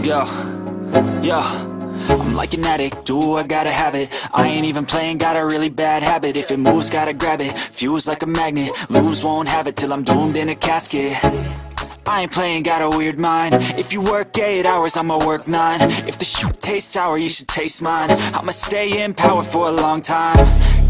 Let's go. Yeah. I'm like an addict, do I gotta have it. I ain't even playing, got a really bad habit. If it moves, gotta grab it, fuse like a magnet. Lose, won't have it till I'm doomed in a casket. I ain't playing, got a weird mind. If you work 8 hours, I'ma work 9. If the shit tastes sour, you should taste mine. I'ma stay in power for a long time.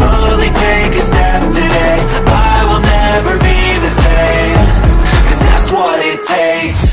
Slowly take a step today. I will never be the same, cause that's what it takes.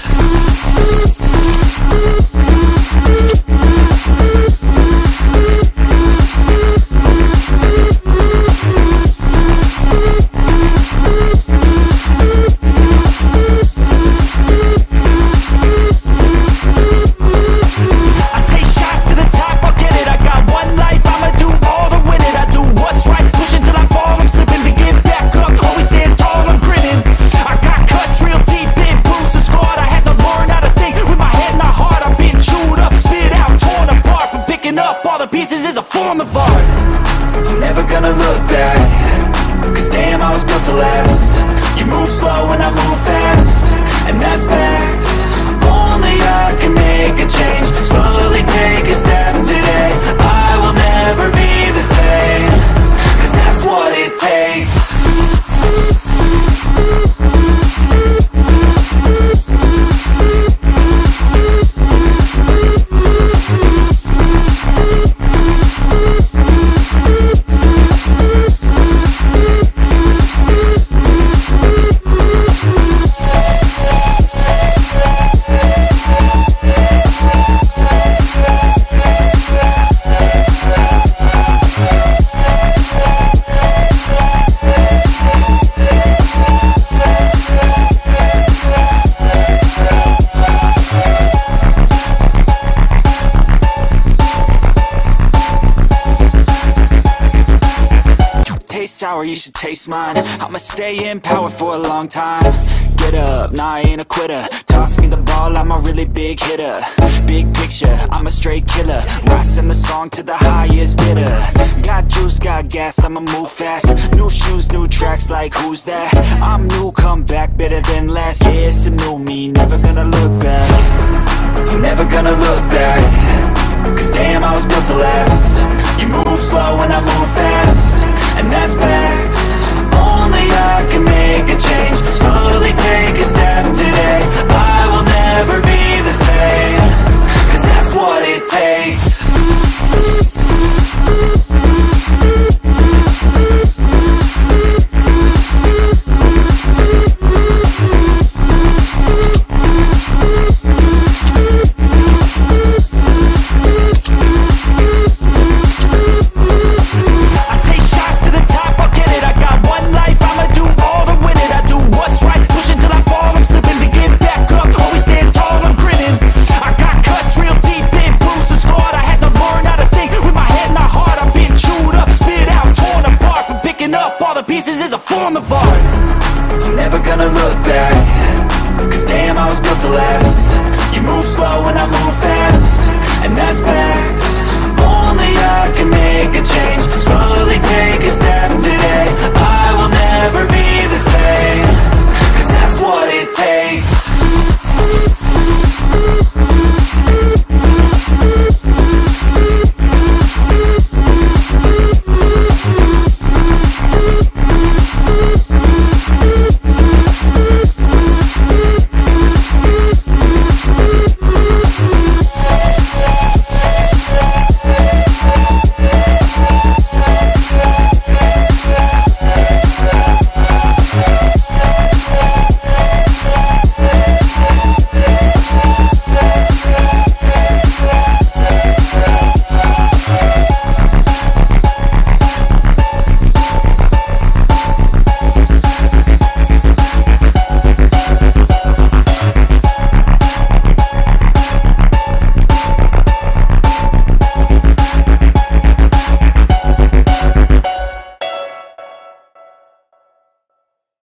Sour, you should taste mine. I'ma stay in power for a long time. Get up, nah, I ain't a quitter. Toss me the ball, I'm a really big hitter. Big picture, I'm a straight killer. Rising the song to the highest bidder. Got juice, got gas, I'ma move fast. New shoes, new tracks, like who's that? I'm new, come back, better than last. Yeah, it's a new me, never gonna look back. I'm never gonna look back. Cause damn, I was built to last. You move slow and I move fast, and that's facts. Only I can make a change. Slowly take a step today. I will never be the same, cause that's what it takes. Only I can make a change. Slowly take a step today.